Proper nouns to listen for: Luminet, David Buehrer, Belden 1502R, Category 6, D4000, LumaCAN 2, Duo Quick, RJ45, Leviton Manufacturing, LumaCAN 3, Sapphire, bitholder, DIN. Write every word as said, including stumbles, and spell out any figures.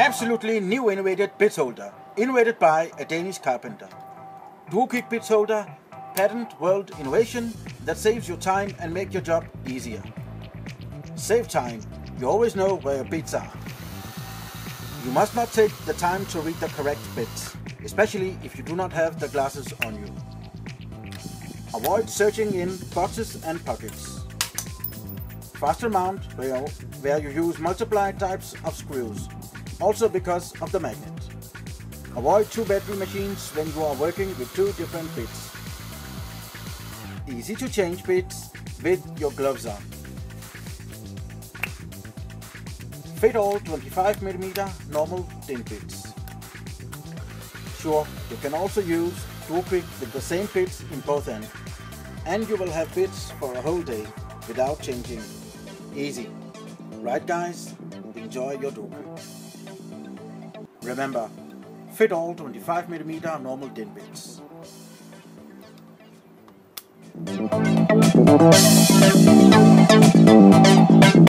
Absolutely new innovated bit holder, innovated by a Danish carpenter. Duo Quick bit holder, patent world innovation that saves your time and makes your job easier. Save time, you always know where your bits are. You must not take the time to read the correct bits, especially if you do not have the glasses on you. Avoid searching in boxes and pockets. Faster mount where you use multiple types of screws, also because of the magnet. Avoid two battery machines when you are working with two different bits. Easy to change bits with your gloves on. Fit all twenty-five millimeter normal DIN bits. Sure, you can also use Duo Quick with the same bits in both ends, and you will have bits for a whole day without changing. Easy. Right guys, enjoy your Duo Quick. Remember, fit all twenty-five millimeter normal DIN bits.